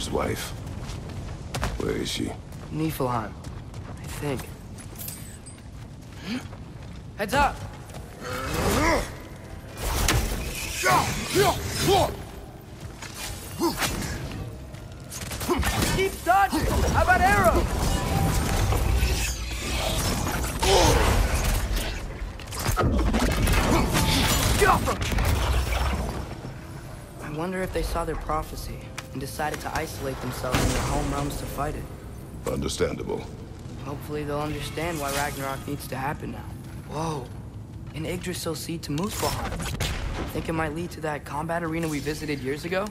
Surtr's wife. Where is she? Niflheim, I think. Heads up! Keep dodging! How about arrows? Get off them! I wonder if they saw their prophecy and decided to isolate themselves in their home realms to fight it. Understandable. Hopefully they'll understand why Ragnarok needs to happen now. Whoa! An Yggdrasil seed to Muspelheim. Think it might lead to that combat arena we visited years ago?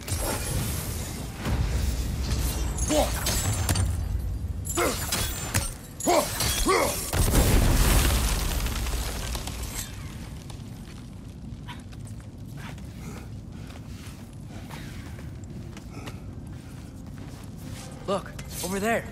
Look, over there.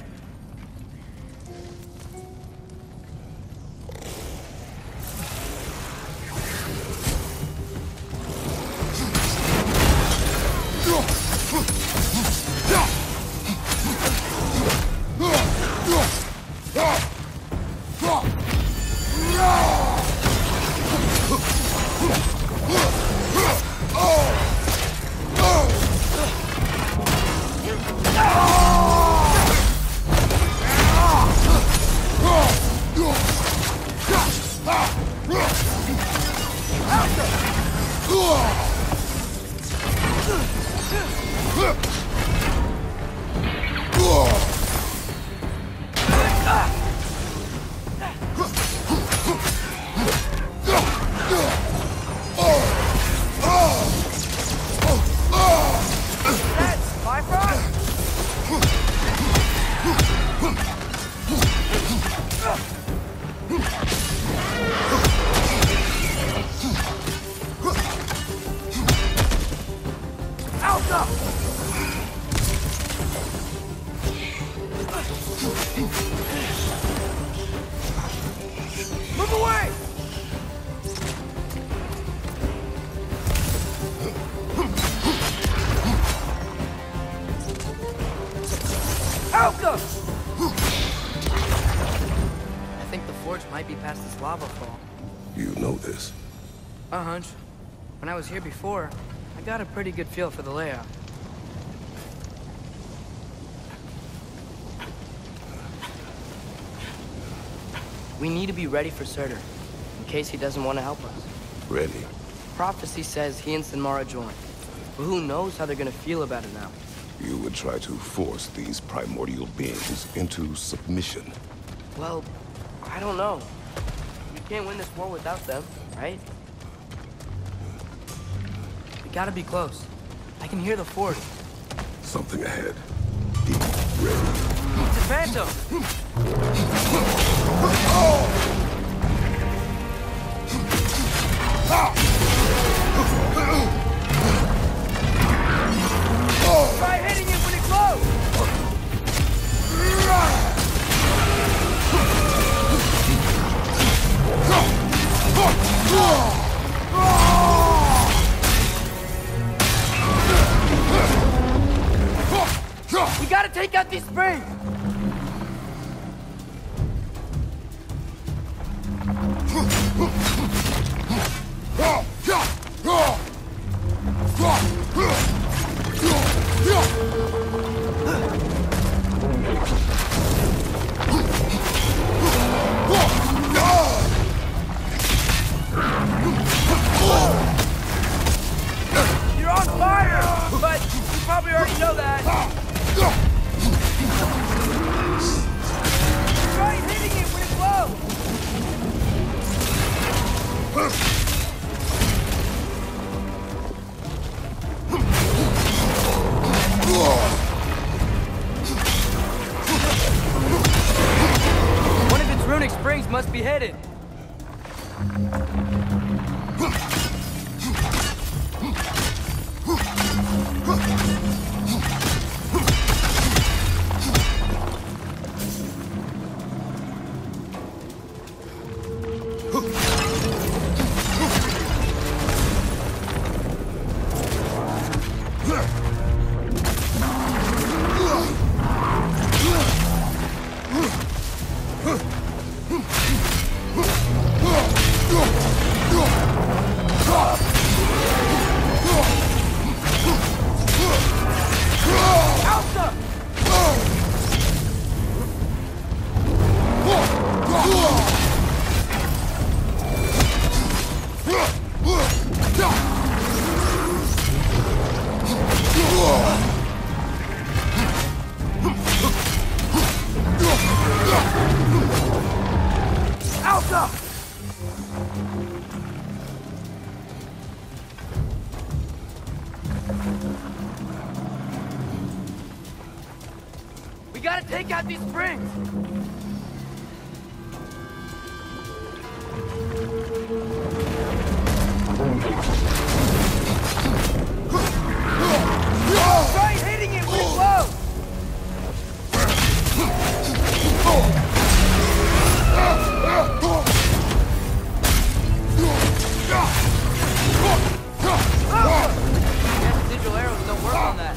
I was here before, I got a pretty good feel for the layout. We need to be ready for Surtr, in case he doesn't want to help us. Ready? Prophecy says he and Sinmara joined, but who knows how they're gonna feel about it now. You would try to force these primordial beings into submission. Well, I don't know. We can't win this war without them, right? Gotta be close. I can hear the fort. Something ahead. Be ready. It's a phantom! Try hitting it when it glows! We gotta take out these springs! You're on fire! But you probably already know that! Try hitting it when it blows! take out these springs! Try hitting it with blow! Guess digital arrows don't work on that.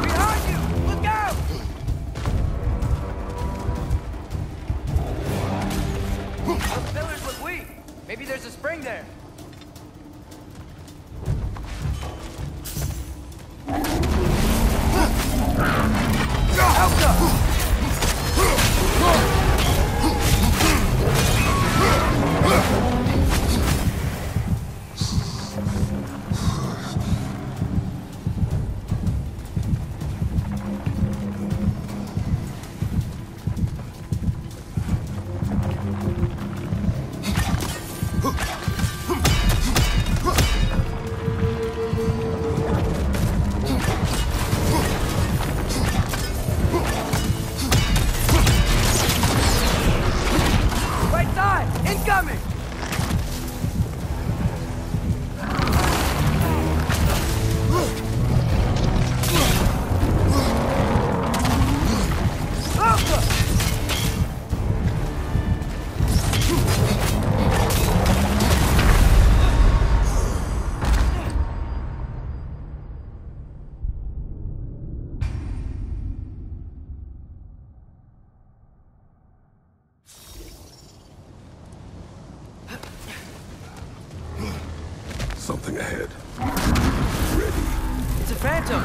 Behind you! Look out! Those pillars look weak. Maybe there's a spring there. Something ahead. Ready. It's a phantom!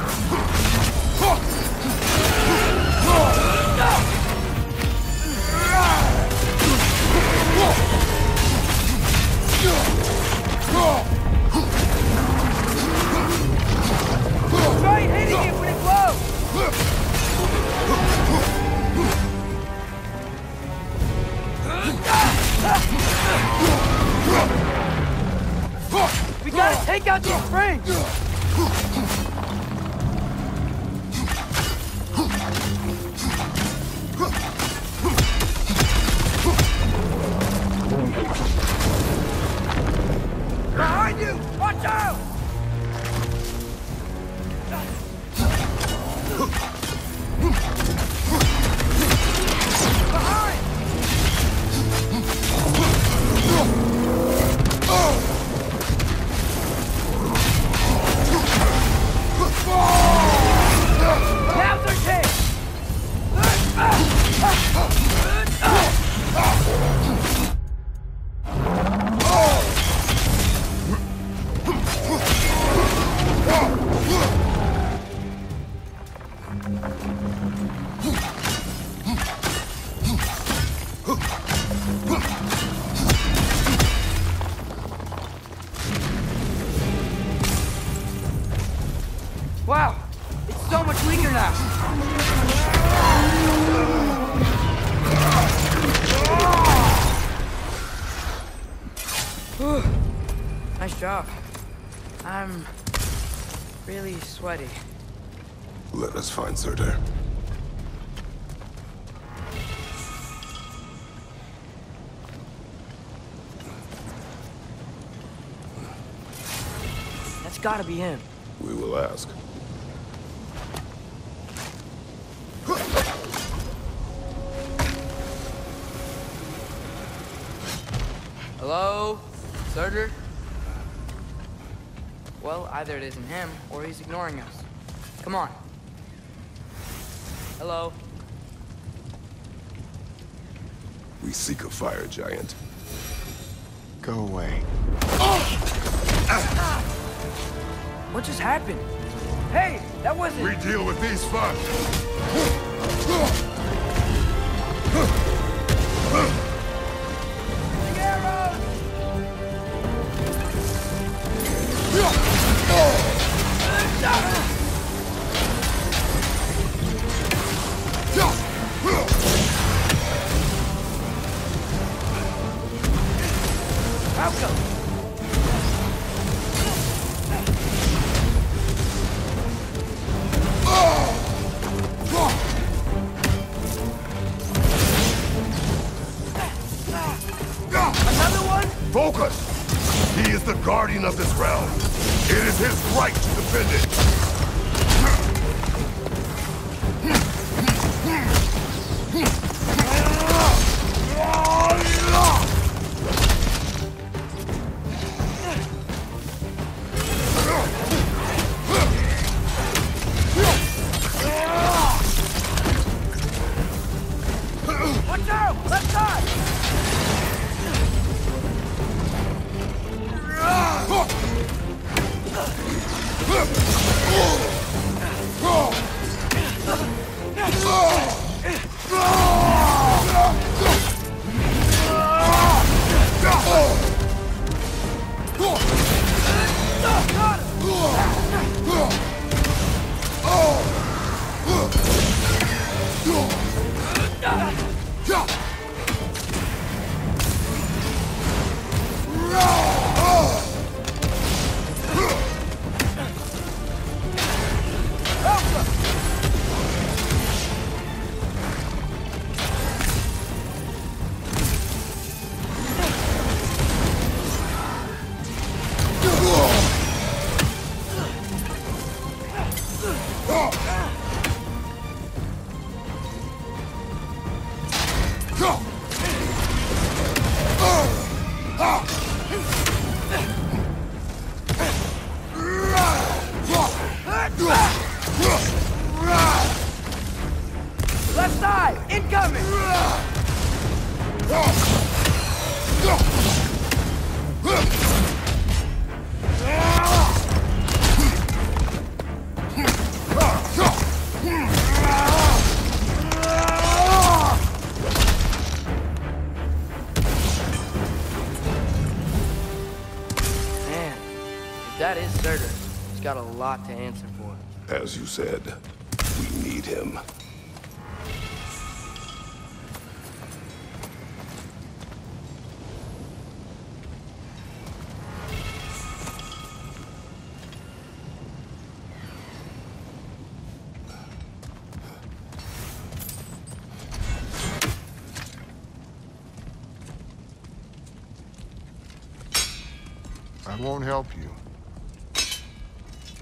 Try hitting it when it blows! We gotta take out these springs! Behind you! Watch out! Behind! Now they're dead! Wow, it's so much weaker now. Whew. Nice job. I'm really sweaty. Let us find Surtr. That's gotta be him. We will ask. Hello? Surtr? Well, either it isn't him, or he's ignoring us. Come on. Hello? We seek a fire giant. Go away. What just happened? Hey, that wasn't... We deal with these first. Welcome. Focus! He is the guardian of this realm. It is his right to defend it. Got a lot to answer for. As you said, we need him. I won't help you.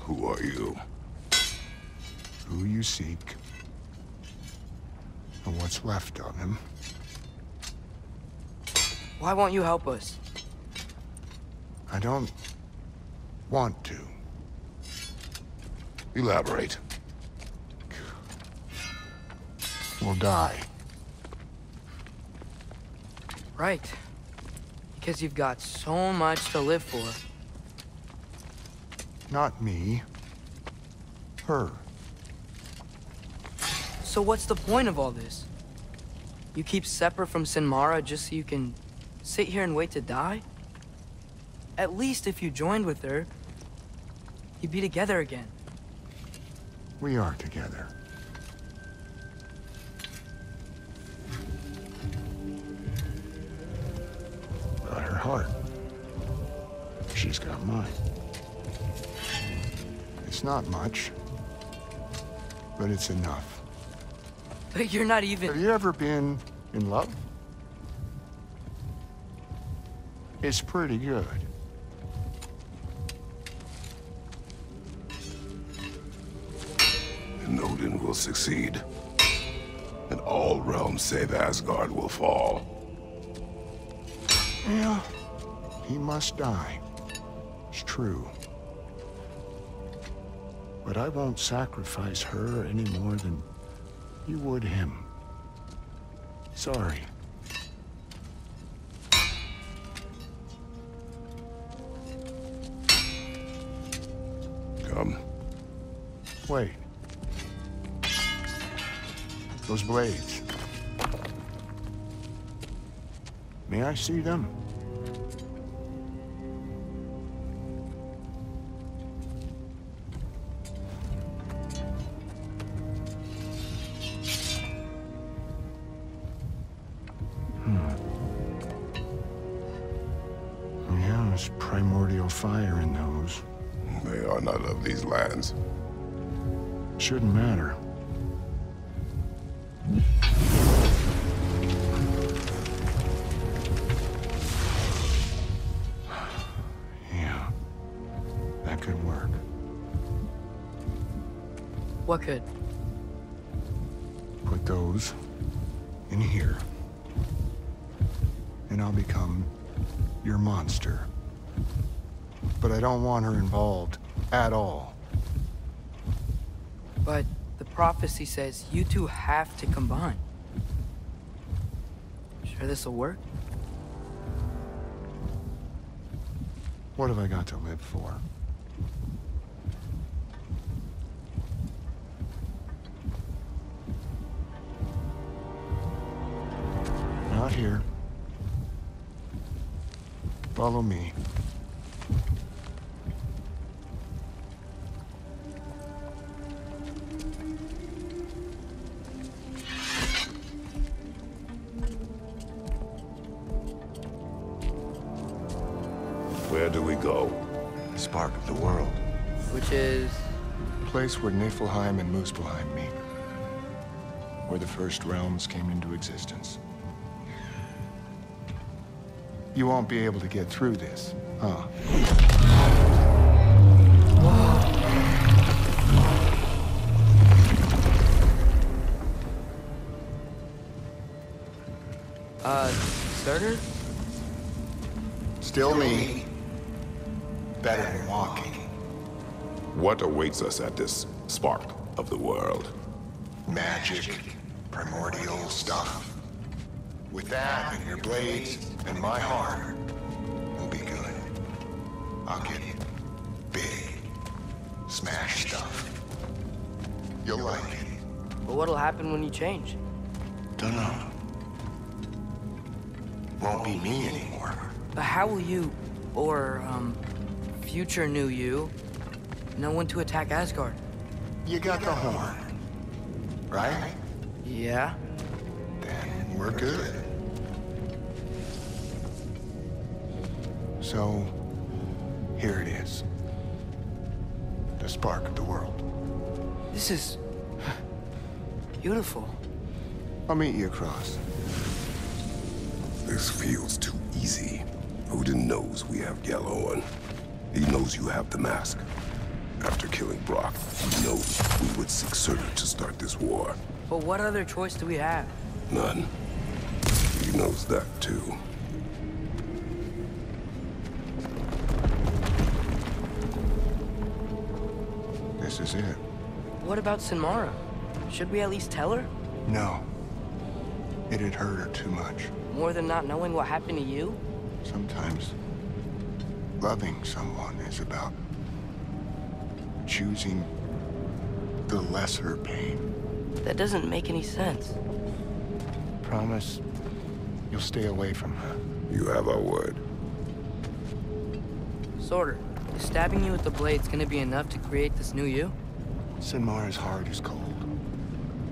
Who are you? Who you seek, and what's left of him. Why won't you help us? I don't want to. Elaborate. We'll die. Right. Because you've got so much to live for. Not me. Her. So what's the point of all this? You keep separate from Sinmara just so you can sit here and wait to die? At least if you joined with her, you'd be together again. We are together. Got her heart. She's got mine. It's not much, but it's enough. But you're not even... Have you ever been in love? It's pretty good. And Odin will succeed. And all realms save Asgard will fall. Yeah, he must die. It's true. But I won't sacrifice her any more than you would him. Sorry. Come. Wait. Those blades. May I see them? Shouldn't matter. what could? Put those in here. And I'll become your monster. But I don't want her involved at all. But the prophecy says you two have to combine. Sure this'll work? What have I got to live for? Not here. Follow me. Where do we go? The spark of the world. Which is? The place where Niflheim and Muspelheim meet. Where the first realms came into existence. You won't be able to get through this, huh? Surtr? Still me. Better than walking. What awaits us at this spark of the world? Magic, primordial stuff. With that and your blades and my heart, we'll be good. I'll get it. Big. Smash stuff. You'll like it. But what'll happen when you change? Dunno. Won't be me anymore. But how will you, or, future new you, know when to attack Asgard? You got the horn. Right? Yeah. Then we're good. So, here it is. The spark of the world. This is beautiful. I'll meet you across. This feels too easy. Odin knows we have Gjallarhorn. He knows you have the mask. After killing Brock, he knows we would seek Surtr to start this war. But what other choice do we have? None. He knows that too. This is it. What about Sinmara? Should we at least tell her? No. It had hurt her too much. More than not knowing what happened to you? Sometimes loving someone is about choosing the lesser pain. That doesn't make any sense. Promise you'll stay away from her. You have our word. Surtr, is stabbing you with the blade's gonna be enough to create this new you? Sinmara's heart is cold.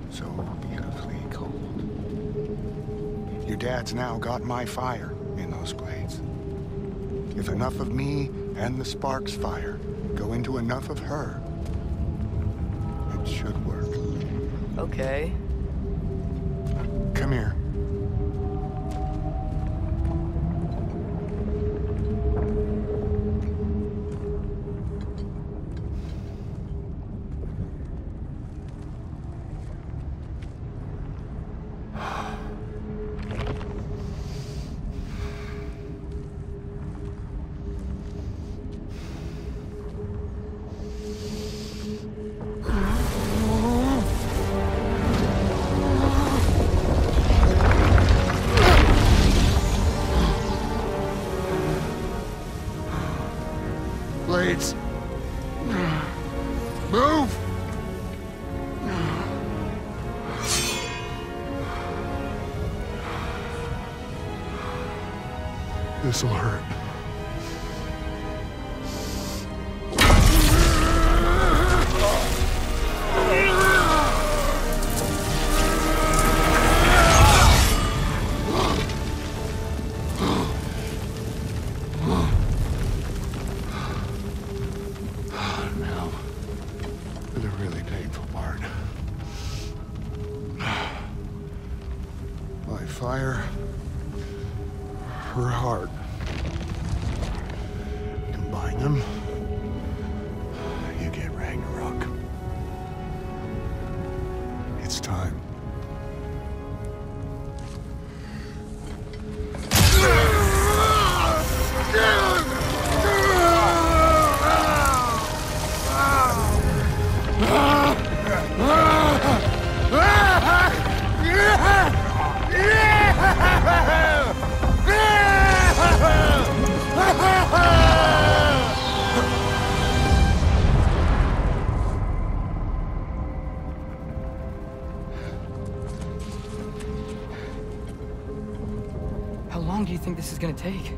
So beautifully cold. Your dad's now got my fire in those blades. If enough of me and the spark's fire go into enough of her, it should work. Okay. Come here. Move! This'll hurt. Combine them, you get Ragnarok. How long do you think this is gonna take?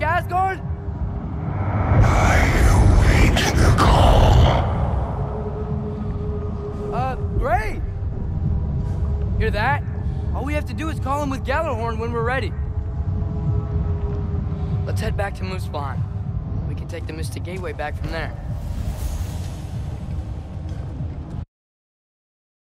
to Asgard? I await the call. Great! Hear that? All we have to do is call him with Gjallarhorn when we're ready. Let's head back to Muspelheim. We can take the Mystic Gateway back from there.